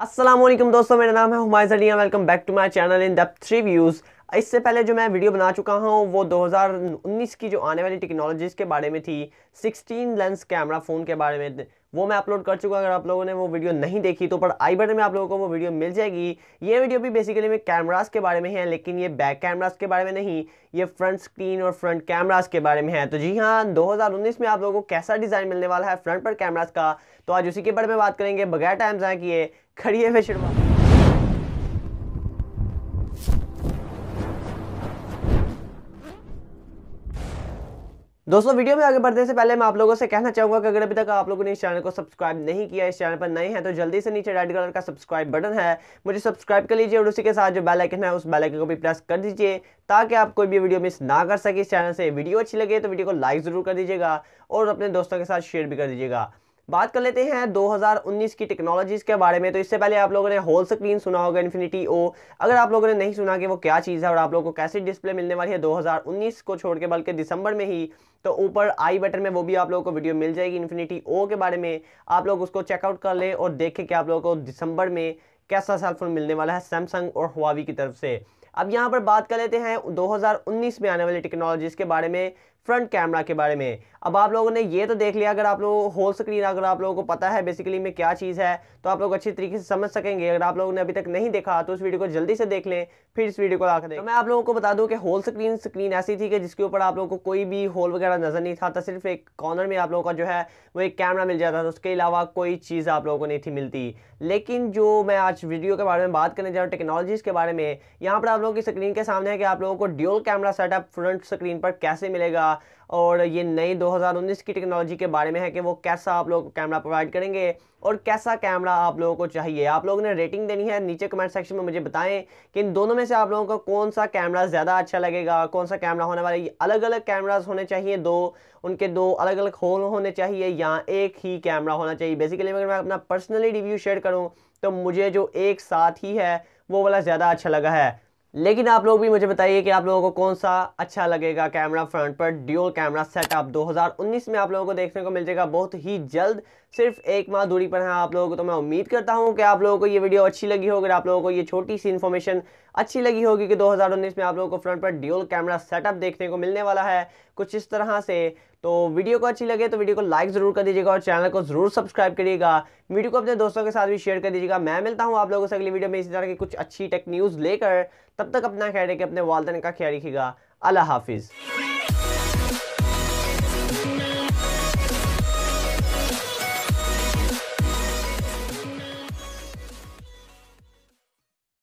अस्सलाम वालेकुम दोस्तों, मेरा नाम है Humaiz Ali. Welcome back to my channel in depth reviews. इससे पहले जो मैं वीडियो बना चुका हूँ वो 2019 की जो आने वाली टेक्नोलॉजीज़ के बारे में थी, 16 लेंस कैमरा फ़ोन के बारे में, वो मैं अपलोड कर चुका हूँ। अगर आप लोगों ने वो वीडियो नहीं देखी तो पर आई बटन में आप लोगों को वो वीडियो मिल जाएगी। ये वीडियो भी बेसिकली मैं कैमरास के बारे में है, लेकिन ये बैक कैमरास के बारे में नहीं, ये फ्रंट स्क्रीन और फ्रंट कैमरास के बारे में है। तो जी हाँ, 2019 में आप लोगों को कैसा डिज़ाइन मिलने वाला है फ्रंट पर कैमरास का, तो आज उसी के बारे में बात करेंगे। बगैर टाइम ज़ाया किए खड़िए फिर शुरुआत। दोस्तों, वीडियो में आगे बढ़ने से पहले मैं आप लोगों से कहना चाहूँगा कि अगर अभी तक आप लोगों ने इस चैनल को सब्सक्राइब नहीं किया, इस चैनल पर नए हैं, तो जल्दी से नीचे रेड कलर का सब्सक्राइब बटन है, मुझे सब्सक्राइब कर लीजिए और उसी के साथ जो बेल आइकन है उस बेल आइकन को भी प्रेस कर दीजिए ताकि आप कोई भी वीडियो मिस ना कर सके इस चैनल से। वीडियो अच्छी लगे तो वीडियो को लाइक ज़रूर कर दीजिएगा और अपने दोस्तों के साथ शेयर भी कर दीजिएगा। बात कर लेते हैं 2019 की टेक्नोलॉजीज़ के बारे में। तो इससे पहले आप लोगों ने होल स्क्रीन सुना होगा, इन्फिनिटी ओ। अगर आप लोगों ने नहीं सुना कि वो क्या चीज़ है और आप लोगों को कैसी डिस्प्ले मिलने वाली है 2019 को छोड़ के बल्कि दिसंबर में ही, तो ऊपर आई बटन में वो भी आप लोगों को वीडियो मिल जाएगी इन्फिनिटी ओ के बारे में। आप लोग उसको चेकआउट कर लें और देखें कि आप लोगों को दिसंबर में कैसा सेलफोन मिलने वाला है सैमसंग और हुआवी की तरफ से। अब यहाँ पर बात कर लेते हैं 2019 में आने वाली टेक्नोलॉजीज़ के बारे में, फ्रंट कैमरा के बारे में। अब आप लोगों ने ये तो देख लिया, अगर आप लोग होल स्क्रीन, अगर आप लोगों को पता है बेसिकली में क्या चीज़ है तो आप लोग अच्छी तरीके से समझ सकेंगे। अगर आप लोगों ने अभी तक नहीं देखा तो उस वीडियो को जल्दी से देख लें, फिर इस वीडियो को ला कर दें। तो मैं आप लोगों को बता दूं कि होल स्क्रीन ऐसी थी कि जिसके ऊपर आप लोगों को कोई भी होल वगैरह नज़र नहीं था, सिर्फ एक कॉर्नर में आप लोगों का जो है वो एक कैमरा मिल जाता था, उसके अलावा कोई चीज़ आप लोगों को नहीं थी मिलती। लेकिन जो मैं आज वीडियो के बारे में बात करने जा रहा हूँ टेक्नोलॉजीज़ के बारे में, यहाँ पर आप लोगों की स्क्रीन के सामने है कि आप लोगों को dual camera setup front screen पर कैसे मिलेगा और ये नई 2019 की टेक्नोलॉजी के बारे में है कि वो कैसा आप लोगों को कैमरा प्रोवाइड करेंगे और कैसा कैमरा आप लोगों को चाहिए। आप लोगों ने रेटिंग देनी है, नीचे कमेंट सेक्शन में मुझे बताएं कि इन दोनों में से आप लोगों को कौन सा कैमरा ज़्यादा अच्छा लगेगा, कौन सा कैमरा होने वाला है। ये अलग अलग कैमरास होने चाहिए, उनके दो अलग अलग होल होने चाहिए या एक ही कैमरा होना चाहिए। बेसिकली अगर मैं अपना पर्सनली रिव्यू शेयर करूँ तो मुझे जो एक साथ ही है वो वाला ज़्यादा अच्छा लगा है, लेकिन आप लोग भी मुझे बताइए कि आप लोगों को कौन सा अच्छा लगेगा कैमरा फ्रंट पर। ड्यूल कैमरा सेटअप 2019 में आप लोगों को देखने को मिल जाएगा बहुत ही जल्द, सिर्फ एक माह दूरी पर है आप लोगों को। तो मैं उम्मीद करता हूं कि आप लोगों को ये वीडियो अच्छी लगी होगी, आप लोगों को ये छोटी सी इन्फॉर्मेशन अच्छी लगी होगी कि 2019 में आप लोगों को फ्रंट पर ड्यूल कैमरा सेटअप देखने को मिलने वाला है कुछ इस तरह से। तो वीडियो को अच्छी लगे तो वीडियो को लाइक ज़रूर कर दीजिएगा और चैनल को ज़रूर सब्सक्राइब करिएगा। वीडियो को अपने दोस्तों के साथ भी शेयर कर दीजिएगा। मैं मिलता हूँ आप लोगों से अगली वीडियो में इसी तरह की कुछ अच्छी टेक न्यूज़ लेकर। तब तक अपना ख्याल रखिए, अपने वालिदैन का ख्याल रखिएगा। अल्लाह हाफिज़।